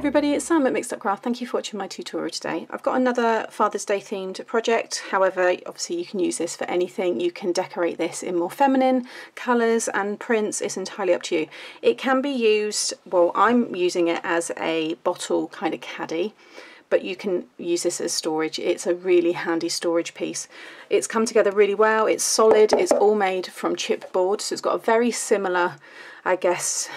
everybody, it's Sam at Mixed Up Craft. Thank you for watching my tutorial today. I've got another Father's Day themed project. However, obviously you can use this for anything. You can decorate this in more feminine colours and prints. It's entirely up to you. It can be used, well, I'm using it as a bottle kind of caddy, but you can use this as storage. It's a really handy storage piece. It's come together really well. It's solid. It's all made from chipboard. So it's got a very similar, I guess,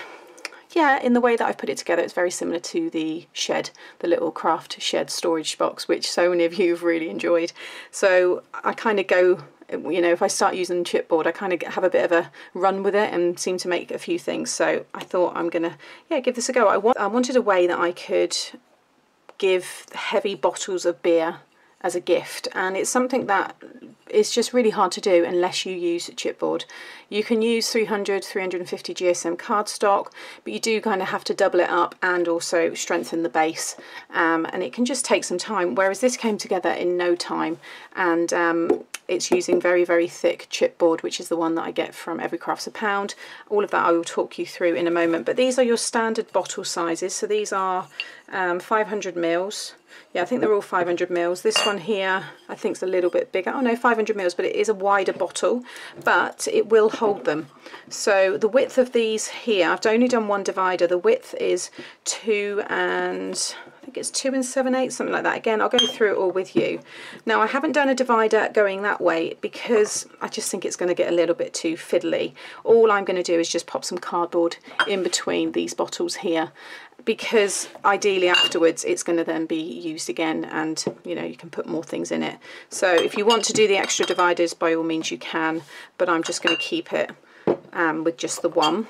yeah, in the way that I've put it together, it's very similar to the shed, the little craft shed storage box, which so many of you have really enjoyed. So I kind of go, you know, if I start using chipboard, I kind of have a bit of a run with it and seem to make a few things. So I thought I'm gonna, yeah, give this a go. I wanted a way that I could give heavy bottles of beer as a gift, and it's something that is just really hard to do unless you use chipboard. You can use 300, 350 GSM cardstock, but you do kind of have to double it up and also strengthen the base, and it can just take some time, whereas this came together in no time, and it's using very, very thick chipboard, which is the one that I get from Every Craft's a Pound. All of that I will talk you through in a moment, but these are your standard bottle sizes. So these are 500 mils. Yeah, I think they're all 500 mils. This one here, I think, is a little bit bigger. Oh no, 500 mils, but it is a wider bottle, but it will hold them. So the width of these here, I've only done one divider. The width is 2 and 7/8, something like that. Again, I'll go through it all with you. Now, I haven't done a divider going that way because I just think it's going to get a little bit too fiddly. All I'm going to do is just pop some cardboard in between these bottles here, because ideally afterwards it's going to then be used again, and you know, you can put more things in it. So if you want to do the extra dividers, by all means you can, but I'm just going to keep it with just the one.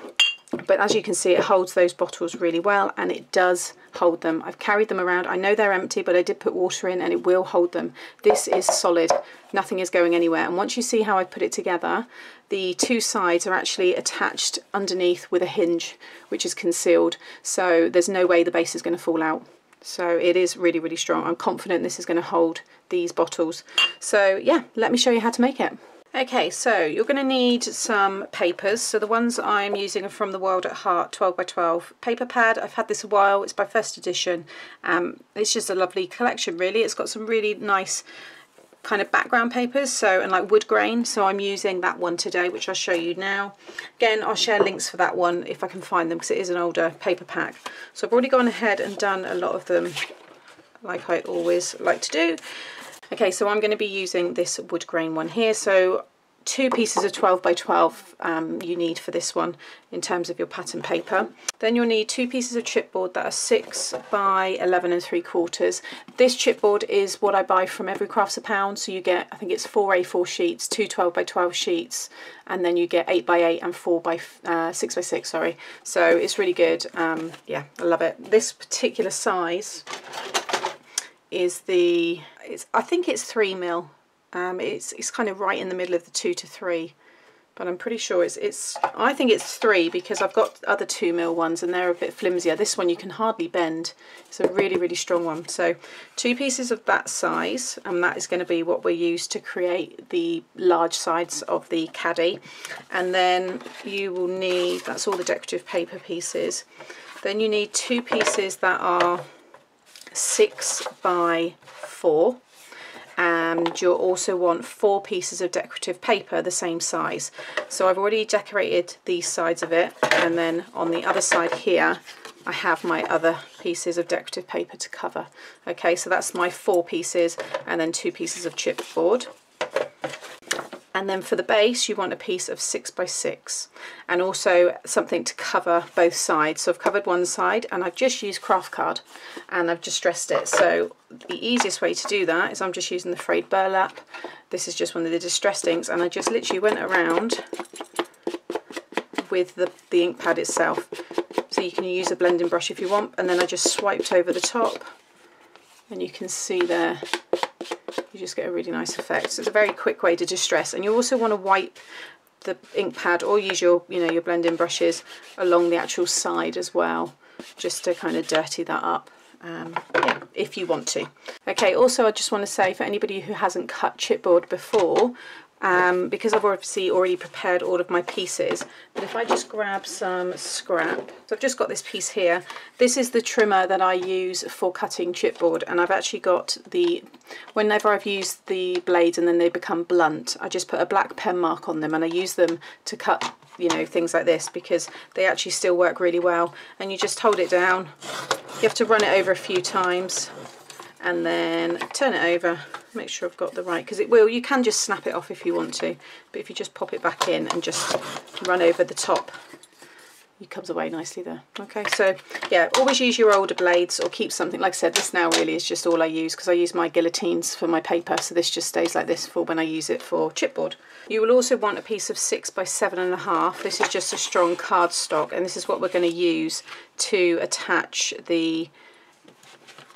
But as you can see, it holds those bottles really well, and it does hold them. I've carried them around. I know they're empty, but I did put water in and it will hold them. This is solid. Nothing is going anywhere. And once you see how I put it together, the two sides are actually attached underneath with a hinge, which is concealed. So there's no way the base is going to fall out. So it is really, really strong. I'm confident this is going to hold these bottles. So yeah, let me show you how to make it. Okay, so you're going to need some papers. So the ones I'm using are From the World at Heart 12x12 paper pad. I've had this a while. It's by First Edition. It's just a lovely collection, really. It's got some really nice kind of background papers, so, and like wood grain. So I'm using that one today, which I'll show you now. Again, I'll share links for that one if I can find them, because it is an older paper pack. So I've already gone ahead and done a lot of them, like I always like to do. Okay, so I'm going to be using this wood grain one here. So two pieces of 12x12 you need for this one in terms of your pattern paper. Then you'll need two pieces of chipboard that are 6 by 11 3/4. This chipboard is what I buy from Every Craft's a Pound. So you get, I think it's 4 A4 sheets, two 12x12 sheets, and then you get 8 by 8 and 6 by 6, sorry. So it's really good. Yeah, I love it. This particular size is the, I think it's 3 mil. It's kind of right in the middle of the 2 to 3, but I'm pretty sure it's I think it's 3, because I've got other 2 mil ones and they're a bit flimsier. This one you can hardly bend. It's a really, really strong one. So two pieces of that size, and that is going to be what we use to create the large sides of the caddy. And then you will need, that's all the decorative paper pieces. Then you need two pieces that are 6 by 4, and you'll also want 4 pieces of decorative paper the same size. So I've already decorated these sides of it, and then on the other side here I have my other pieces of decorative paper to cover. Okay, so that's my 4 pieces, and then 2 pieces of chipboard. And then for the base, you want a piece of 6 by 6, and also something to cover both sides. So I've covered one side, and I've just used craft card and I've just stressed it. So the easiest way to do that is I'm just using the frayed burlap. This is just one of the distressed inks, and I just literally went around with the ink pad itself. So you can use a blending brush if you want, and then I just swiped over the top, and you can see there, you just get a really nice effect. So it's a very quick way to distress, and you also want to wipe the ink pad, or use your, you know, your blending brushes along the actual side as well, just to kind of dirty that up, yeah, if you want to. Okay, also I just want to say, for anybody who hasn't cut chipboard before, because I've already prepared all of my pieces. But if I just grab some scrap, so I've just got this piece here. This is the trimmer that I use for cutting chipboard, and I've actually got the, whenever I've used the blades and then they become blunt, I just put a black pen mark on them and I use them to cut, you know, things like this, because they actually still work really well. And you just hold it down, you have to run it over a few times and then turn it over, make sure I've got the right, because it will, you can just snap it off if you want to, but if you just pop it back in and just run over the top, it comes away nicely there. Okay, so yeah, always use your older blades or keep something. Like I said, this now really is just all I use, because I use my guillotines for my paper, so this just stays like this for when I use it for chipboard. You will also want a piece of 6 by 7.5. This is just a strong cardstock, and this is what we're going to use to attach the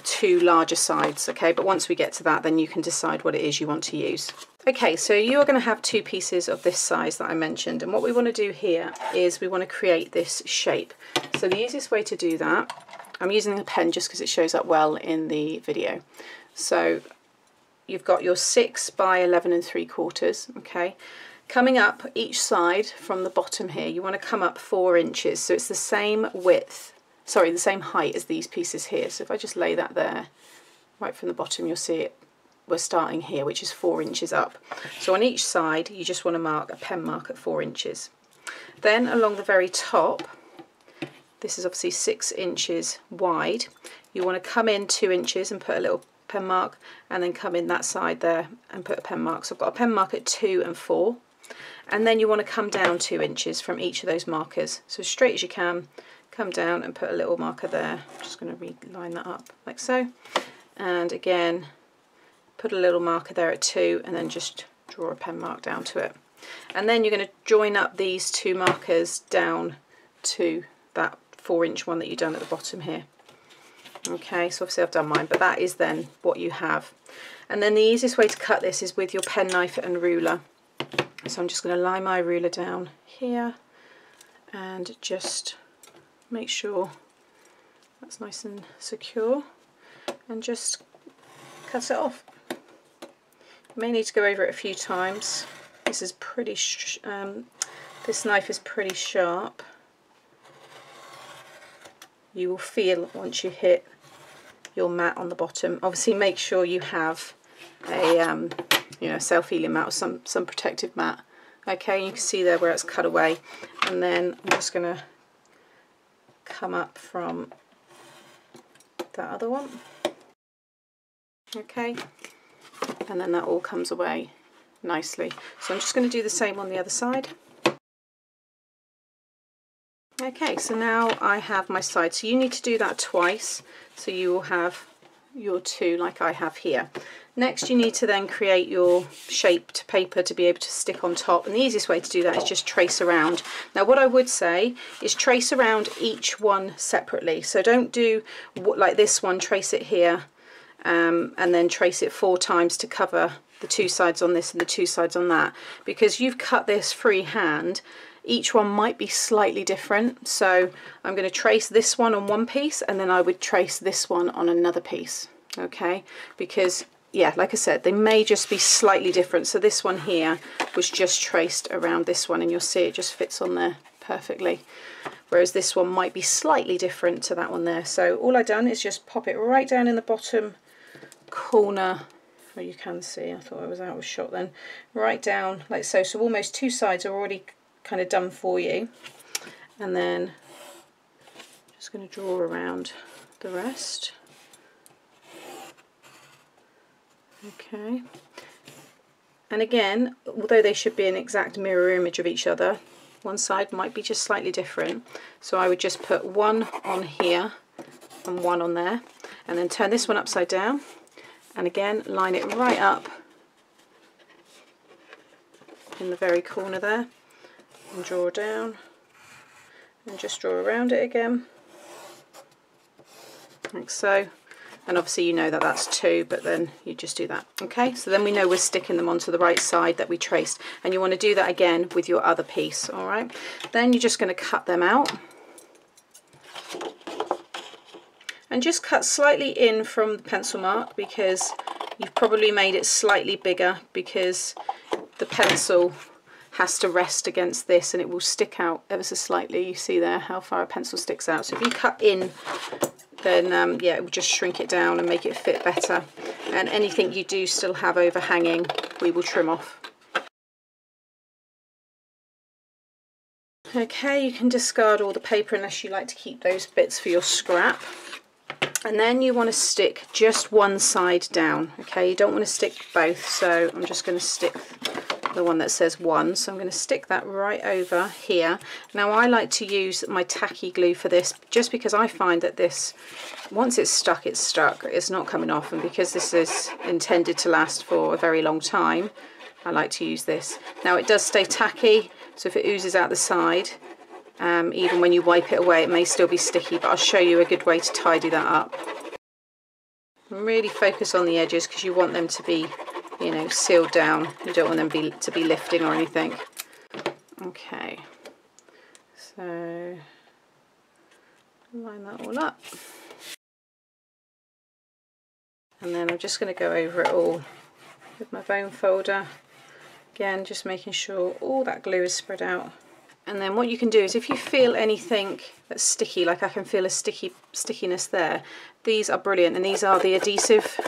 two larger sides. Okay, but once we get to that, then you can decide what it is you want to use. Okay, so you are going to have two pieces of this size that I mentioned, and what we want to do here is we want to create this shape. So the easiest way to do that, I'm using a pen just because it shows up well in the video. So you've got your 6 by 11 3/4. Okay, coming up each side from the bottom here, you want to come up 4 inches, so it's the same width, sorry, the same height as these pieces here. So if I just lay that there, right from the bottom, you'll see it, we're starting here, which is 4 inches up. So on each side, you just want to mark a pen mark at 4 inches. Then along the very top, this is obviously 6 inches wide. You want to come in 2 inches and put a little pen mark, and then come in that side there and put a pen mark. So I've got a pen mark at 2 and 4. And then you want to come down 2 inches from each of those markers. So as straight as you can, come down and put a little marker there. I'm just going to reline that up like so, and again put a little marker there at 2, and then just draw a pen mark down to it. And then you're going to join up these two markers down to that 4 inch one that you've done at the bottom here. Okay, so obviously I've done mine, but that is then what you have. And then the easiest way to cut this is with your pen knife and ruler. So I'm just going to lie my ruler down here and just make sure that's nice and secure, and just cut it off. You may need to go over it a few times. This is pretty this knife is pretty sharp. You will feel once you hit your mat on the bottom. Obviously make sure you have a you know, self-healing mat or some protective mat. Okay, you can see there where it's cut away, and then I'm just going to come up from that other one. Okay, and then that all comes away nicely. So I'm just going to do the same on the other side. Okay, so now I have my side. So you need to do that twice, so you will have your two like I have here. Next, you need to then create your shaped paper to be able to stick on top, and the easiest way to do that is just trace around. Now what I would say is trace around each one separately, so don't do what, like this one, trace it here and then trace it 4 times to cover the two sides on this and the two sides on that, because you've cut this freehand. Each one might be slightly different, so I'm going to trace this one on one piece, and then I would trace this one on another piece. Okay, because yeah, like I said, they may just be slightly different. So this one here was just traced around this one, and you'll see it just fits on there perfectly, whereas this one might be slightly different to that one there. So all I've done is just pop it right down in the bottom corner. Well, you can see, I thought I was out of shot then. Right down like so, so almost two sides are already kind of done for you, and then just going to draw around the rest. Okay, and again, although they should be an exact mirror image of each other, one side might be just slightly different, so I would just put one on here and one on there, and then turn this one upside down, and again line it right up in the very corner there, and draw down and just draw around it again like so. And obviously you know that that's 2, but then you just do that. Okay, so then we know we're sticking them onto the right side that we traced, and you want to do that again with your other piece. All right, then you're just going to cut them out, and just cut slightly in from the pencil mark, because you've probably made it slightly bigger, because the pencil has to rest against this and it will stick out ever so slightly. You see there how far a pencil sticks out. So if you cut in, then yeah, it will just shrink it down and make it fit better. And anything you do still have overhanging, we will trim off. Okay, you can discard all the paper unless you like to keep those bits for your scrap. And then you want to stick just one side down. Okay, you don't want to stick both, so I'm just going to stick the one that says one. So I'm going to stick that right over here. Now I like to use my tacky glue for this just because I find that this, once it's stuck, it's stuck. It's not coming off, and because this is intended to last for a very long time, I like to use this. Now it does stay tacky, so if it oozes out the side, even when you wipe it away, it may still be sticky, but I'll show you a good way to tidy that up. And really focus on the edges because you want them to be, you know, sealed down. You don't want them to be lifting or anything. Okay, so line that all up. And then I'm just going to go over it all with my bone folder. Again, just making sure all that glue is spread out. And then what you can do is, if you feel anything that's sticky, like I can feel a stickiness there, these are brilliant, and these are the adhesive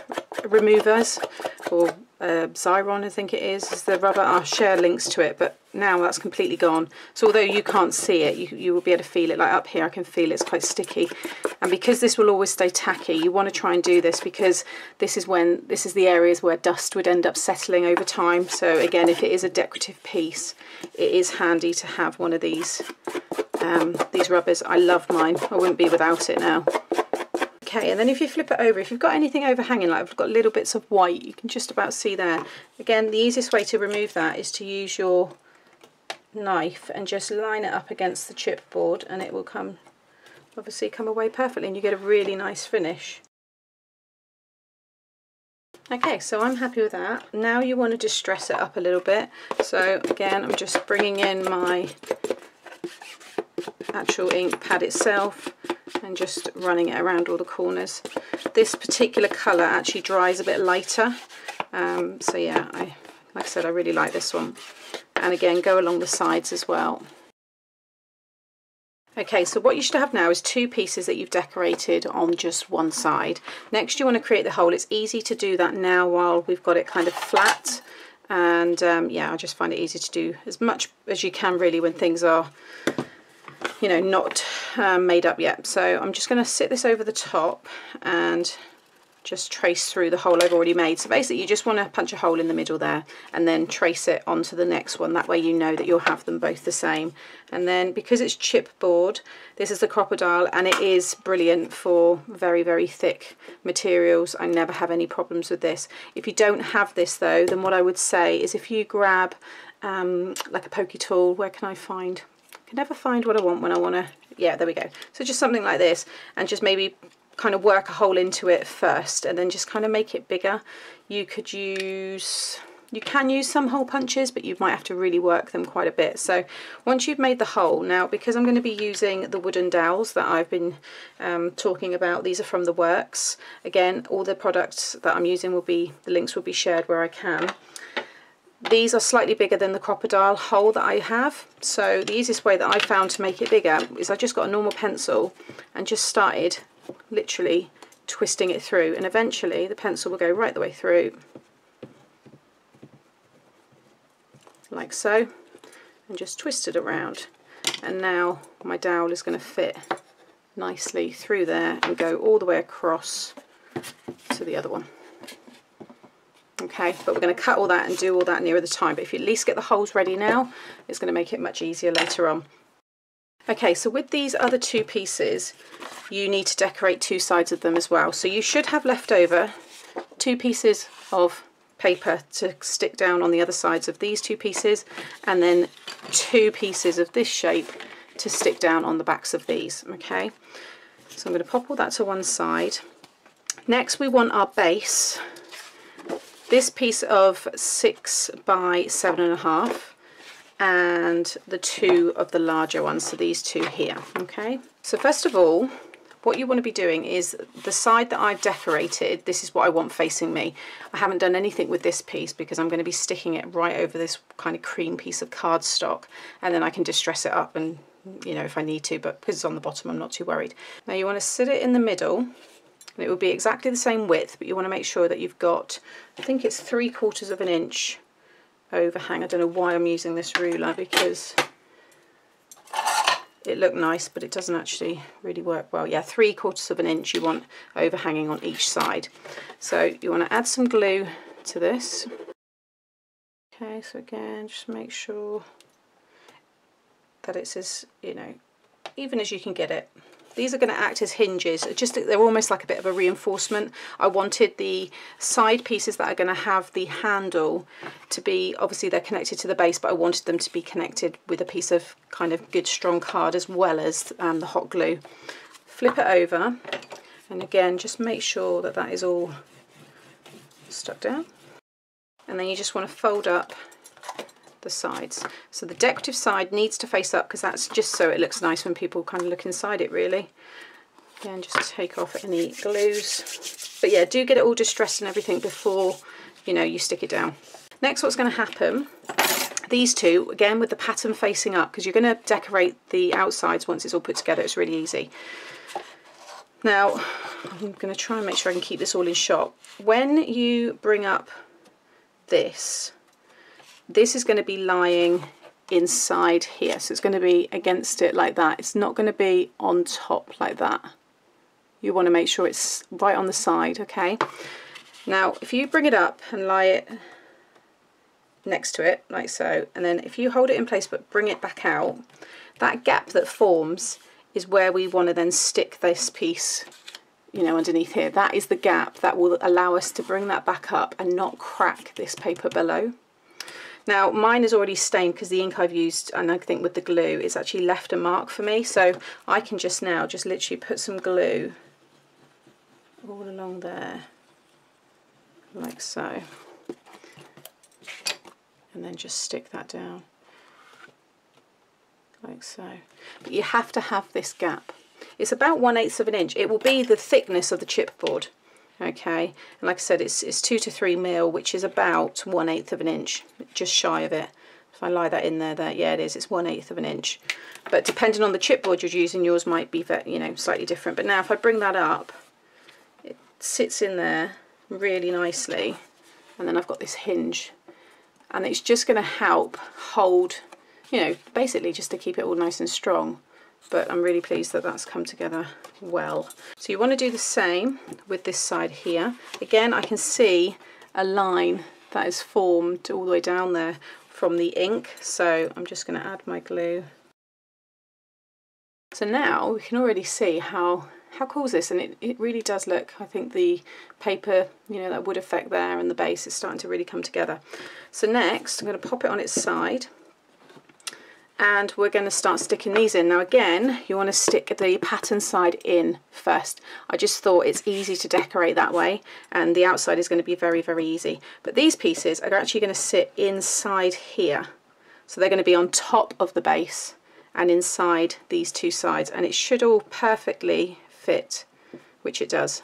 removers, or Xyron, I think it is the rubber. I'll share links to it, but now that's completely gone. So although you can't see it, you will be able to feel it. Like up here I can feel it's quite sticky, and because this will always stay tacky, you want to try and do this, because this is the areas where dust would end up settling over time. So again, if it is a decorative piece, it is handy to have one of these rubbers. I love mine. I wouldn't be without it now. Okay, and then if you flip it over, if you've got anything overhanging, like I've got little bits of white, you can just about see there. Again, the easiest way to remove that is to use your knife and just line it up against the chipboard, and it will obviously come away perfectly, and you get a really nice finish. Okay, so I'm happy with that. Now you want to distress it up a little bit. So again, I'm just bringing in my actual ink pad itself and just running it around all the corners. This particular colour actually dries a bit lighter, so yeah, like I said, I really like this one. And again, go along the sides as well. Okay, so what you should have now is two pieces that you've decorated on just one side. Next you want to create the hole. It's easy to do that now while we've got it kind of flat, and yeah, I just find it easy to do as much as you can really when things are, you know, not made up yet. So I'm just going to sit this over the top and just trace through the hole I've already made. So basically you just want to punch a hole in the middle there and then trace it onto the next one. That way you know that you'll have them both the same. And then because it's chipboard, this is the Crop-A-Dile, and it is brilliant for very, very thick materials. I never have any problems with this. If you don't have this though, then what I would say is if you grab like a pokey tool, where can I find? I can never find what I want when I want to, yeah, there we go. So just something like this, and just maybe kind of work a hole into it first and then just kind of make it bigger. You can use some hole punches, but you might have to really work them quite a bit. So once you've made the hole, now because I'm going to be using the wooden dowels that I've been talking about, these are from The Works. Again, all the products that I'm using will be, the links will be shared where I can. These are slightly bigger than the Crop-A-Dile hole that I have, so the easiest way that I found to make it bigger is I just got a normal pencil and just started literally twisting it through, and eventually the pencil will go right the way through, like so, and just twist it around, and now my dowel is going to fit nicely through there and go all the way across to the other one. Okay, but we're going to cut all that and do all that nearer the time, but if you at least get the holes ready now, it's going to make it much easier later on. Okay, so with these other two pieces, you need to decorate two sides of them as well. So you should have left over two pieces of paper to stick down on the other sides of these two pieces, and then two pieces of this shape to stick down on the backs of these. Okay, so I'm going to pop all that to one side. Next we want our base. This piece of 6 by 7.5 and the two of the larger ones, so these two here. Okay, so first of all what you want to be doing is the side that I've decorated, this is what I want facing me. I haven't done anything with this piece because I'm going to be sticking it right over this kind of cream piece of cardstock, and then I can distress it up, and you know, if I need to, but because it's on the bottom I'm not too worried. Now you want to sit it in the middle, and it will be exactly the same width, but you want to make sure that you've got, I think it's 3/4 of an inch overhang. I don't know why I'm using this ruler because it looked nice but it doesn't actually really work well. Yeah, 3/4 of an inch you want overhanging on each side. So you want to add some glue to this. Okay, so again just make sure that it's as, you know, even as you can get it. These are going to act as hinges, just they're almost like a bit of a reinforcement. I wanted the side pieces that are going to have the handle to be, obviously they're connected to the base, but I wanted them to be connected with a piece of kind of good strong card as well as the hot glue. Flip it over, and again just make sure that that is all stuck down, and then you just want to fold up the sides. So the decorative side needs to face up because that's just so it looks nice when people kind of look inside it really. Again, just take off any glues. But yeah, do get it all distressed and everything before, you know, you stick it down. Next, what's going to happen, these two, again with the pattern facing up, because you're going to decorate the outsides once it's all put together, it's really easy. Now, I'm going to try and make sure I can keep this all in shot. When you bring up this, this is going to be lying inside here, so it's going to be against it like that. It's not going to be on top like that. You want to make sure it's right on the side, okay? Now, if you bring it up and lie it next to it, like so, and then if you hold it in place but bring it back out, that gap that forms is where we want to then stick this piece, you know, underneath here. That is the gap that will allow us to bring that back up and not crack this paper below. Now mine is already stained because the ink I've used, and I think with the glue, it's actually left a mark for me, so I can just now just literally put some glue all along there, like so, and then just stick that down, like so. But you have to have this gap. It's about 1/8 of an inch. It will be the thickness of the chipboard, okay? And like I said, it's 2 to 3 mil, which is about 1/8 of an inch, just shy of it. If I lie that in there, that, yeah, it is, it's 1/8 of an inch. But depending on the chipboard you're using, yours might be, you know, slightly different. But now if I bring that up, it sits in there really nicely, and then I've got this hinge, and it's just going to help hold, you know, basically just to keep it all nice and strong. But I'm really pleased that that's come together well. So you want to do the same with this side here. Again, I can see a line that is formed all the way down there from the ink, so I'm just going to add my glue. So now we can already see how cool is this, and it really does look, I think the paper, you know, that wood effect there and the base is starting to really come together. So next I'm going to pop it on its side, and we're going to start sticking these in. Now again, you want to stick the pattern side in first. I just thought it's easy to decorate that way, and the outside is going to be very, very easy. But these pieces are actually going to sit inside here. So they're going to be on top of the base and inside these two sides, and it should all perfectly fit, which it does,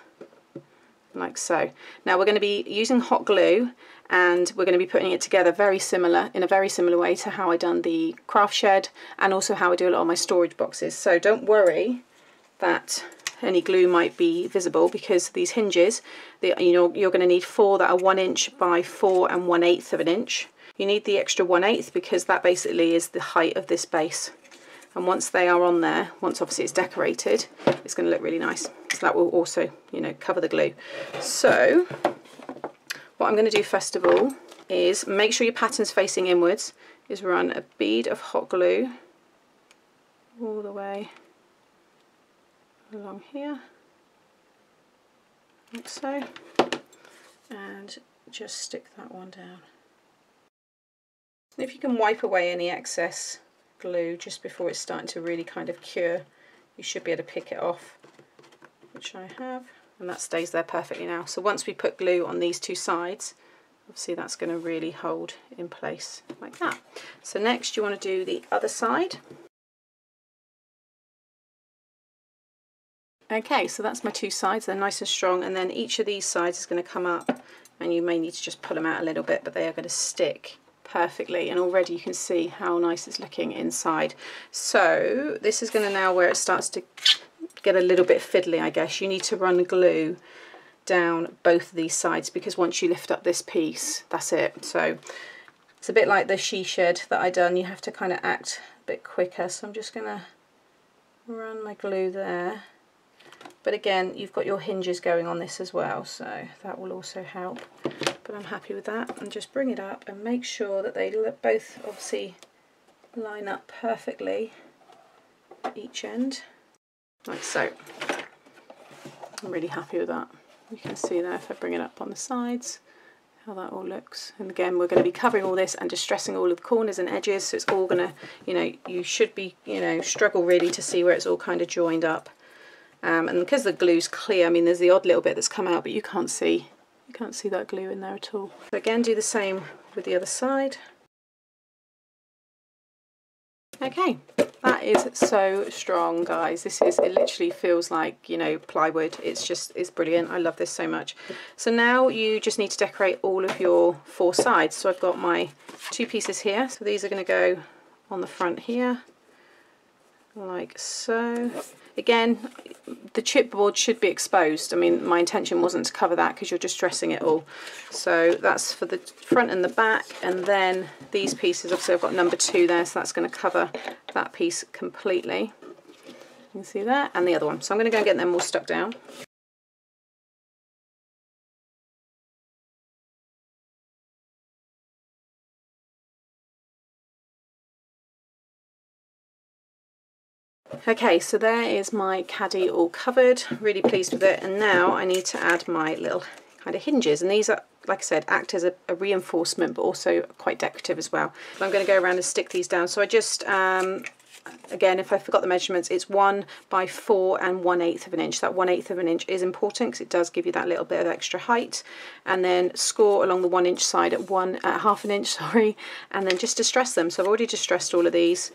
like so. Now we're going to be using hot glue, and we're going to be putting it together in a very similar way to how I done the craft shed, and also how I do a lot of my storage boxes. So don't worry that any glue might be visible, because these hinges, you know, you're going to need 4 that are 1 inch by 4 and 1/8 of an inch. You need the extra 1/8 because that basically is the height of this base. And once they are on there, once obviously it's decorated, it's going to look really nice. So that will also, you know, cover the glue. So what I'm going to do first of all is make sure your pattern's facing inwards, is run a bead of hot glue all the way along here, like so, and just stick that one down. And if you can wipe away any excess glue just before it's starting to really kind of cure, you should be able to pick it off, which I have. And that stays there perfectly now. So once we put glue on these two sides, obviously that's going to really hold in place like that. So next you want to do the other side. Okay, so that's my two sides. They're nice and strong, and then each of these sides is going to come up, and you may need to just pull them out a little bit, but they are going to stick perfectly, and already you can see how nice it's looking inside. So this is going to now where it starts to get a little bit fiddly, I guess. You need to run glue down both of these sides, because once you lift up this piece, that's it. So it's a bit like the she shed that I done. You have to kind of act a bit quicker, so I'm just going to run my glue there. But again, you've got your hinges going on this as well, so that will also help. But I'm happy with that, and just bring it up and make sure that they both obviously line up perfectly at each end, like so. I'm really happy with that. You can see there, if I bring it up on the sides, how that all looks. And again, we're going to be covering all this and distressing all of the corners and edges, so it's all going to, you know, you should be, you know, struggle really to see where it's all kind of joined up. And because the glue's clear, I mean, there's the odd little bit that's come out, but you can't see that glue in there at all. So again, do the same with the other side. Okay, that is so strong, guys. This is, it literally feels like, you know, plywood. It's just, it's brilliant. I love this so much. So now you just need to decorate all of your four sides. So I've got my two pieces here. So these are going to go on the front here, like so. Again, the chipboard should be exposed. I mean, my intention wasn't to cover that because you're distressing it all. So that's for the front and the back, and then these pieces, obviously I've got number 2 there, so that's going to cover that piece completely. You can see that, and the other one. So I'm going to go and get them all stuck down. Okay, so there is my caddy all covered, really pleased with it, and now I need to add my little kind of hinges, and these are, like I said, act as a reinforcement but also quite decorative as well. But I'm going to go around and stick these down. So I just, again, if I forgot the measurements, it's 1 by 4 and 1/8 of an inch. That 1/8 of an inch is important because it does give you that little bit of extra height. And then score along the 1 inch side at 1 at half an inch, sorry, and then just distress them. So I've already distressed all of these,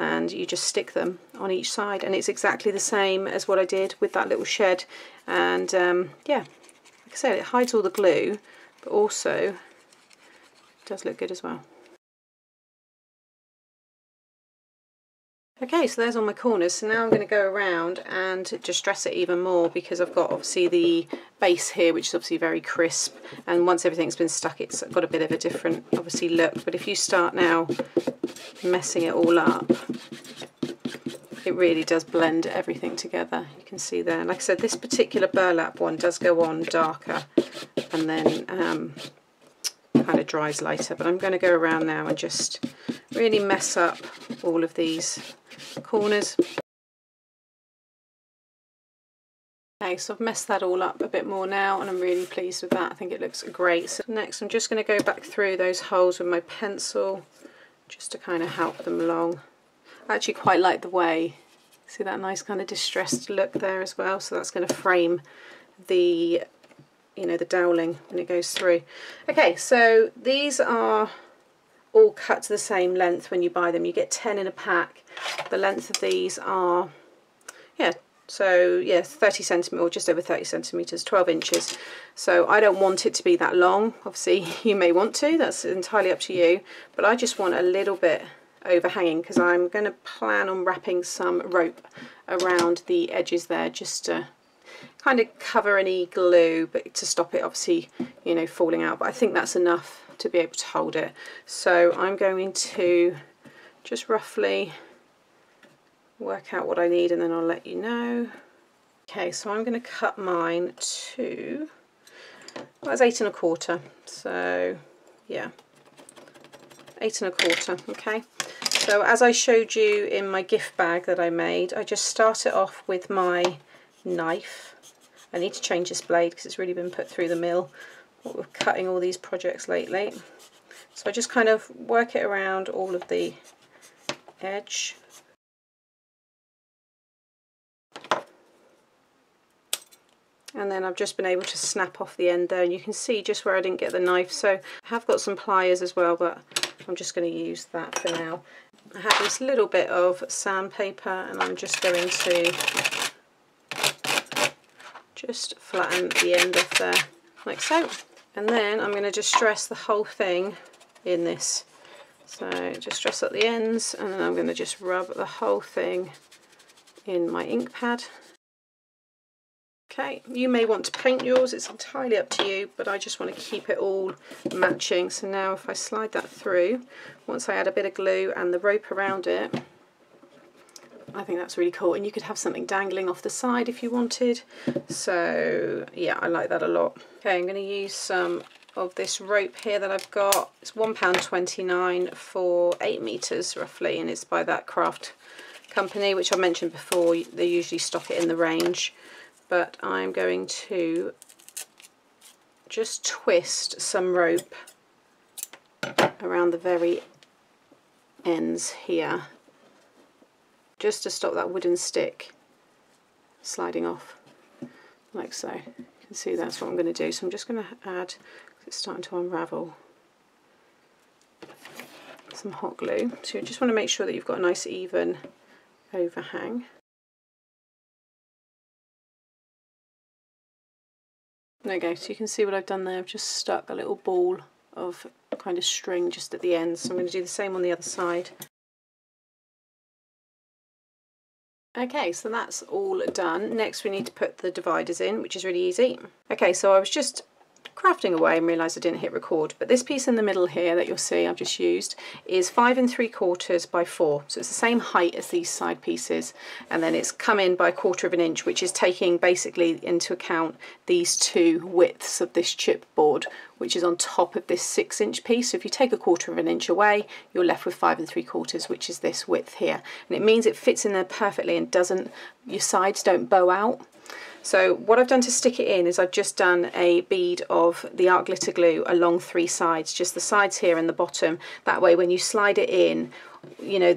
and you just stick them on each side, and it's exactly the same as what I did with that little shed. And yeah, like I said, it hides all the glue but also does look good as well. Okay, so there's all my corners. So now I'm going to go around and distress it even more, because I've got obviously the base here, which is obviously very crisp, and once everything's been stuck, it's got a bit of a different obviously look. But if you start now messing it all up, it really does blend everything together. You can see there, like I said, this particular burlap one does go on darker and then kind of dries lighter. But I'm going to go around now and just really mess up all of these corners. Okay, so I've messed that all up a bit more now, and I'm really pleased with that. I think it looks great. So next I'm just going to go back through those holes with my pencil just to kind of help them along. I actually quite like the way, see that nice kind of distressed look there as well, so that's going to frame the, you know, the doweling when it goes through. Okay, so these are all cut to the same length when you buy them. You get 10 in a pack. The length of these are, yeah, so yeah, 30 centimetres or just over 30 centimetres, 12 inches. So I don't want it to be that long. Obviously you may want to, that's entirely up to you, but I just want a little bit overhanging because I'm going to plan on wrapping some rope around the edges there just to kind of cover any glue, but to stop it obviously, you know, falling out. But I think that's enough to be able to hold it. So I'm going to just roughly work out what I need, and then I'll let you know. Okay, so I'm going to cut mine to, well, that's 8 1/4. So yeah, 8 1/4. Okay, so as I showed you in my gift bag that I made, I just started off with my knife. I need to change this blade because it's really been put through the mill. We're cutting all these projects lately, so I just kind of work it around all of the edge. And then I've just been able to snap off the end there, and you can see just where I didn't get the knife. So I have got some pliers as well, but I'm just going to use that for now. I have this little bit of sandpaper, and I'm just going to just flatten the end off there like so, and then I'm going to just dress the whole thing in this. So just dress up the ends, and then I'm going to just rub the whole thing in my ink pad. Okay, you may want to paint yours, it's entirely up to you, but I just want to keep it all matching. So now if I slide that through, once I add a bit of glue and the rope around it, I think that's really cool. And you could have something dangling off the side if you wanted. So yeah, I like that a lot. Okay, I'm going to use some of this rope here that I've got. It's £1.29 for 8 meters roughly, and it's by that craft company which I mentioned before. They usually stock it in the range, but I'm going to just twist some rope around the very ends here just to stop that wooden stick sliding off like so. You can see that's what I'm going to do. So I'm just going to add, because it's starting to unravel, some hot glue. So you just want to make sure that you've got a nice even overhang. There you go, so you can see what I've done there. I've just stuck a little ball of kind of string just at the end. So I'm going to do the same on the other side. Okay, so that's all done. Next we need to put the dividers in, which is really easy. Okay, so I was just crafting away and realised I didn't hit record, but this piece in the middle here that you'll see I've just used is 5 3/4 by 4, so it's the same height as these side pieces, and then it's come in by 1/4 of an inch, which is taking basically into account these two widths of this chipboard, which is on top of this 6 inch piece. So if you take 1/4 of an inch away, you're left with 5 3/4, which is this width here, and it means it fits in there perfectly and doesn't, your sides don't bow out. So what I've done to stick it in is I've just done a bead of the art glitter glue along 3 sides, just the sides here and the bottom. That way when you slide it in, you know,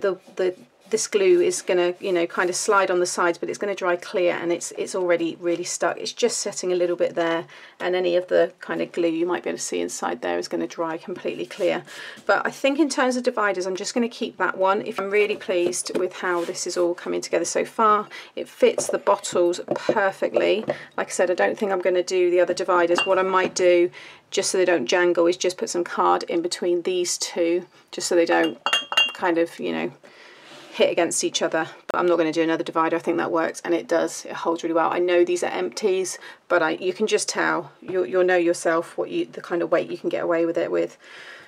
this glue is going to, you know, kind of slide on the sides, but it's going to dry clear, and it's already really stuck. It's just setting a little bit there, and any of the kind of glue you might be able to see inside there is going to dry completely clear. But I think in terms of dividers, I'm just going to keep that one. If I'm really pleased with how this is all coming together so far. It fits the bottles perfectly. Like I said, I don't think I'm going to do the other dividers. What I might do, just so they don't jangle, is just put some card in between these two, just so they don't kind of, you know, hit against each other. But I'm not going to do another divider. I think that works, and it does, it holds really well. I know these are empties, but you can just tell, you'll know yourself what the kind of weight you can get away with it with.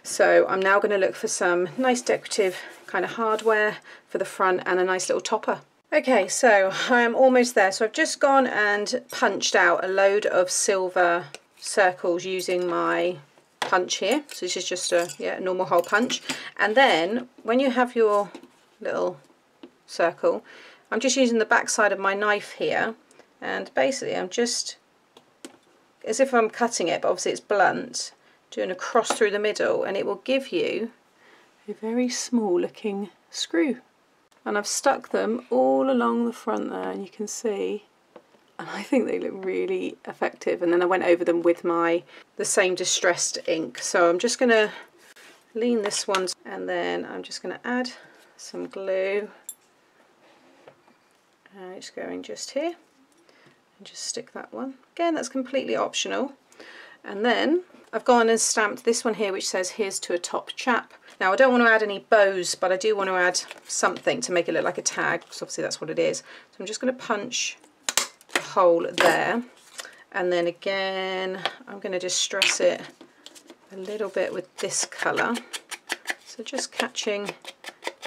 So I'm now going to look for some nice decorative kind of hardware for the front and a nice little topper. Okay, so I am almost there. So I've just gone and punched out a load of silver circles using my punch here. So this is just a normal hole punch, and then when you have your little circle, I'm just using the back side of my knife here, and basically I'm just, as if I'm cutting it, but obviously it's blunt, doing a cross through the middle, and it will give you a very small looking screw. And I've stuck them all along the front there, and you can see, and I think they look really effective. And then I went over them with the same distressed ink. So I'm just going to lean this one, and then I'm just going to add some glue, and it's going just here, and just stick that one. Again, that's completely optional. And then I've gone and stamped this one here, which says "Here's to a top chap." Now I don't want to add any bows, but I do want to add something to make it look like a tag, because obviously that's what it is. So I'm just going to punch a hole there, and then again I'm going to distress it a little bit with this colour. So just catching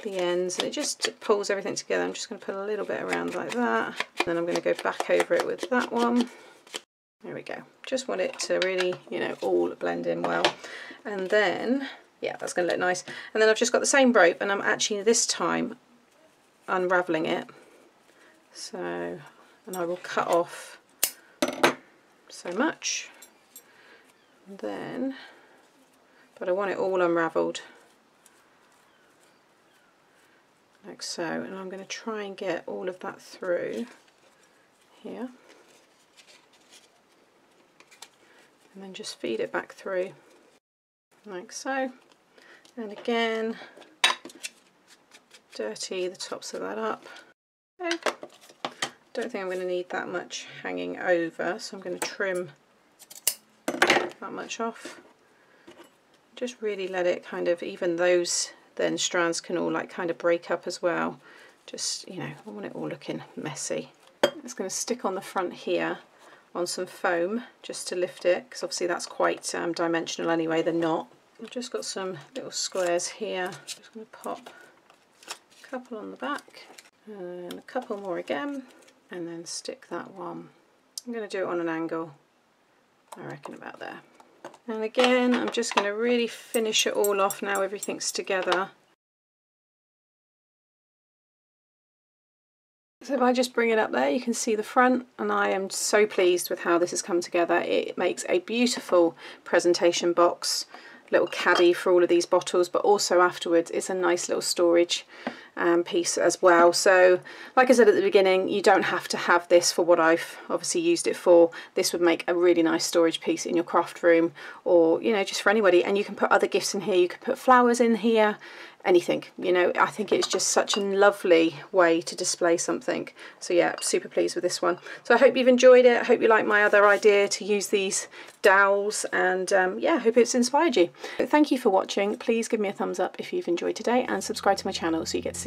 the ends, and it just pulls everything together. I'm just going to put a little bit around like that, and then I'm going to go back over it with that one. There we go. Just want it to really, you know, all blend in well. And then, yeah, that's going to look nice. And then I've just got the same rope, and I'm actually this time unraveling it. So, and I will cut off so much. And then, but I want it all unraveled. Like so, and I'm going to try and get all of that through here, and then just feed it back through like so, and again dirty the tops of that up. Okay. don't think I'm going to need that much hanging over, so I'm going to trim that much off. Just really let it kind of, even those then strands can all like kind of break up as well. Just, you know, I want it all looking messy. It's going to stick on the front here on some foam just to lift it, because obviously that's quite dimensional anyway, the knot. I've just got some little squares here. I'm just going to pop a couple on the back and a couple more again, and then stick that one. I'm going to do it on an angle, I reckon about there. And again, I'm just going to really finish it all off now everything's together. So if I just bring it up there, you can see the front, and I am so pleased with how this has come together. It makes a beautiful presentation box, little caddy for all of these bottles, but also afterwards it's a nice little storage piece as well. So like I said at the beginning, you don't have to have this for what I've obviously used it for. This would make a really nice storage piece in your craft room, or, you know, just for anybody. And you can put other gifts in here, you could put flowers in here, anything, you know. I think it's just such a lovely way to display something. So yeah, I'm super pleased with this one. So I hope you've enjoyed it. I hope you like my other idea to use these dowels, and yeah, I hope it's inspired you. Thank you for watching. Please give me a thumbs up if you've enjoyed today, and subscribe to my channel so you get to see